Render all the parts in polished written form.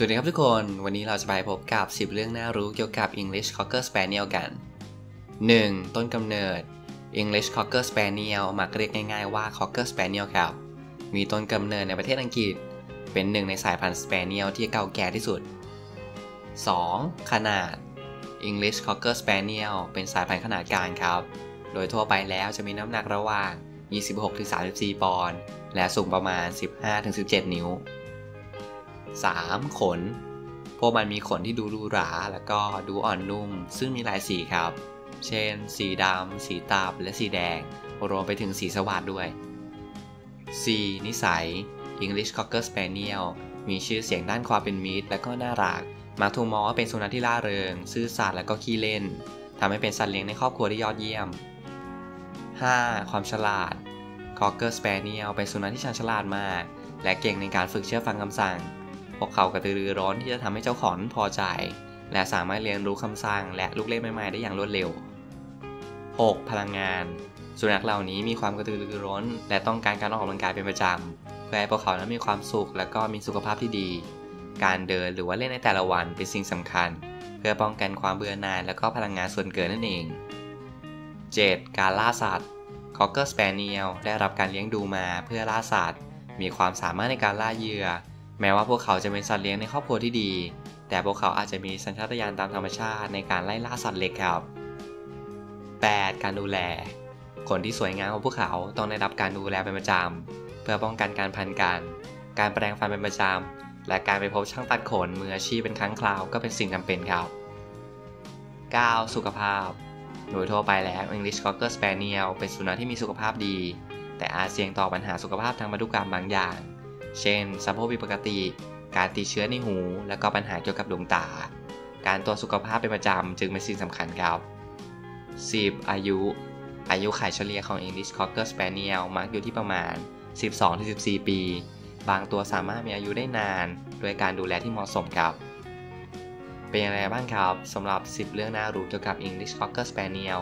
สวัสดีครับทุกคนวันนี้เราจะไปพบกับ10เรื่องน่ารู้เกี่ยวกับ English Cocker Spaniel กัน 1. ต้นกำเนิด English Cocker Spaniel มักเรียกง่ายๆว่า Cocker Spaniel ครับมีต้นกำเนิดในประเทศอังกฤษเป็นหนึ่งในสายพันธุ์ Spaniel ที่เก่าแก่ที่สุด 2. ขนาด English Cocker Spaniel เป็นสายพันธุ์ขนาดกลางครับโดยทั่วไปแล้วจะมีน้ำหนักระหว่าง 26-34 ปอนด์และสูงประมาณ 15-17 นิ้ว 3. ขนพวกมันมีขนที่ดูหรูหราแล้วก็ดูอ่อนนุ่มซึ่งมีหลายสีครับเช่นสีดำสีตับและสีแดงรวมไปถึงสีสว่านด้วย 4. นิสัย English Cocker Spaniel มีชื่อเสียงด้านความเป็นมิตรและก็น่ารักมักถูกมองว่าเป็นสุนัขที่ร่าเริงซื่อสัตย์และก็ขี้เล่นทำให้เป็นสัตว์เลี้ยงในครอบครัวที่ยอดเยี่ยม 5. ความฉลาด Cocker Spaniel เป็นสุนัขที่ฉลาดมากและเก่งในการฝึกเชื่อฟังคำสั่งพวกเขากระตือรือร้นที่จะทำให้เจ้าของพอใจและสามารถเรียนรู้คำสั่งและลูกเล่นใหม่ๆได้อย่างรวดเร็ว 6. พลังงานสุนัขเหล่านี้มีความกระตือรือร้นและต้องการการออกกำลังกายเป็นประจำเพื่อให้พวกเขานั้นมีความสุขและก็มีสุขภาพที่ดีการเดินหรือว่าเล่นในแต่ละวันเป็นสิ่งสำคัญเพื่อป้องกันความเบื่อหน่ายและก็พลังงานส่วนเกินนั่นเอง 7. การล่าสัตว์ Cocker Spaniel ได้รับการเลี้ยงดูมาเพื่อล่าสัตว์มีความสามารถในการล่าเหยื่อแม้ว่าพวกเขาจะเป็นสัตว์เลี้ยงในครอบครัวที่ดีแต่พวกเขาอาจจะมีสัญชาตญาณตามธรรมชาติในการไล่ล่าสัตว์เล็กครับ 8. การดูแลขนที่สวยงามของพวกเขาต้องได้รับการดูแลเป็นประจำเพื่อป้องกันการพันกันการแปรงฟันเป็นประจำและการไปพบช่างตัดขนมืออาชีพเป็นครั้งคราวก็เป็นสิ่งจำเป็นครับ 9. สุขภาพโดยทั่วไปแล้ว English Cocker Spaniel เป็นสุนัขที่มีสุขภาพดีแต่อาจเสี่ยงต่อปัญหาสุขภาพทางพันธุกรรมบางอย่างเช่นสะโพกผิดปกติการติดเชื้อในหูและก็ปัญหาเกี่ยวกับดวงตาการตรวจสุขภาพเป็นประจำจึงเป็นสิ่งสำคัญครับ 10. อายุไขเฉลี่ยของ English Cocker Spaniel มักอยู่ที่ประมาณ 12-14 ปีบางตัวสามารถมีอายุได้นานโดยการดูแลที่เหมาะสมครับเป็นอย่างไรบ้างครับสำหรับ10เรื่องน่ารู้เกี่ยวกับ English Cocker Spaniel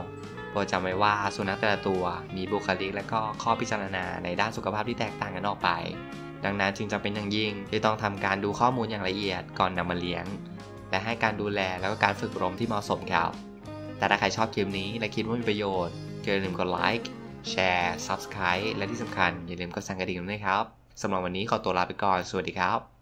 โปรดจำไว้ว่าสุนัขแต่ละตัวมีบุคลิกและก็ข้อพิจารณาในด้านสุขภาพที่แตกต่างกันออกไปดังนั้นจึงจำเป็นอย่างยิ่งที่ต้องทำการดูข้อมูลอย่างละเอียดก่อนนำมาเลี้ยงและให้การดูแลแล้วก็การฝึกอบรมที่เหมาะสมครับแต่ถ้าใครชอบคลิปนี้และคิดว่ามีประโยชน์อย่าลืมกดไลค์แชร์ Subscribe และที่สำคัญอย่าลืมกดสั่นกระดิ่งด้วยครับสำหรับวันนี้ขอตัวลาไปก่อนสวัสดีครับ